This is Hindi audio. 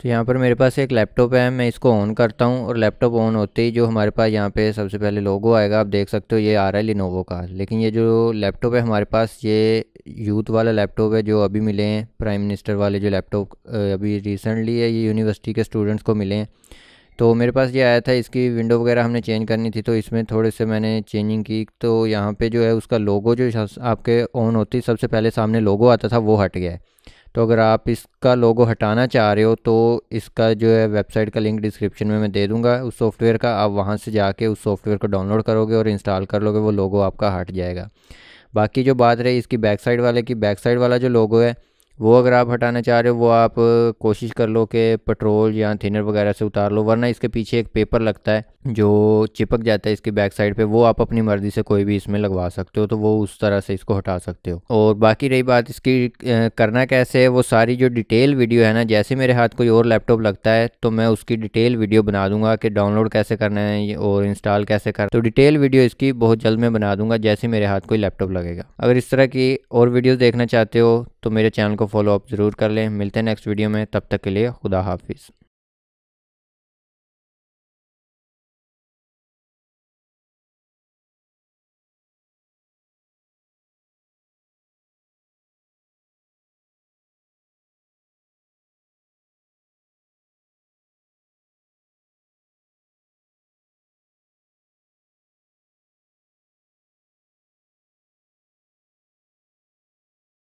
तो यहाँ पर मेरे पास एक लैपटॉप है, मैं इसको ऑन करता हूँ और लैपटॉप ऑन होते ही जो हमारे पास यहाँ पे सबसे पहले लोगो आएगा, आप देख सकते हो ये आ रहा है लिनोवो का। लेकिन ये जो लैपटॉप है हमारे पास ये यूथ वाला लैपटॉप है जो अभी मिले हैं, प्राइम मिनिस्टर वाले जो लैपटॉप अभी रिसेंटली है ये यूनिवर्सिटी के स्टूडेंट्स को मिले हैं। तो मेरे पास ये आया था, इसकी विंडो वगैरह हमने चेंज करनी थी तो इसमें थोड़े से मैंने चेंजिंग की। तो यहाँ पे जो है उसका लोगो जो आपके ऑन होती सबसे पहले सामने लोगो आता था वो हट गया है। तो अगर आप इसका लोगो हटाना चाह रहे हो तो इसका जो है वेबसाइट का लिंक डिस्क्रिप्शन में मैं दे दूंगा उस सॉफ्टवेयर का। आप वहाँ से जाके उस सॉफ्टवेयर को डाउनलोड करोगे और इंस्टॉल कर लोगे, वो लोगो आपका हट जाएगा। बाकी जो बात रही इसकी बैक साइड वाले की, बैक साइड वाला जो लोगो है वो अगर आप हटाना चाह रहे हो वो आप कोशिश कर लो कि पेट्रोल या थिनर वगैरह से उतार लो, वरना इसके पीछे एक पेपर लगता है जो चिपक जाता है इसकी बैक साइड पे, वो आप अपनी मर्ज़ी से कोई भी इसमें लगवा सकते हो। तो वो उस तरह से इसको हटा सकते हो। और बाकी रही बात इसकी करना कैसे है, वो सारी जो डिटेल वीडियो है ना, जैसे मेरे हाथ कोई और लैपटॉप लगता है तो मैं उसकी डिटेल वीडियो बना दूंगा कि डाउनलोड कैसे करना है और इंस्टॉल कैसे करना है। तो डिटेल वीडियो इसकी बहुत जल्द मैं बना दूंगा जैसे मेरे हाथ कोई लैपटॉप लगेगा। अगर इस तरह की और वीडियोज़ देखना चाहते हो तो मेरे चैनल को फॉलो अप ज़रूर कर लें। मिलते हैं नेक्स्ट वीडियो में, तब तक के लिए खुदा हाफिज़।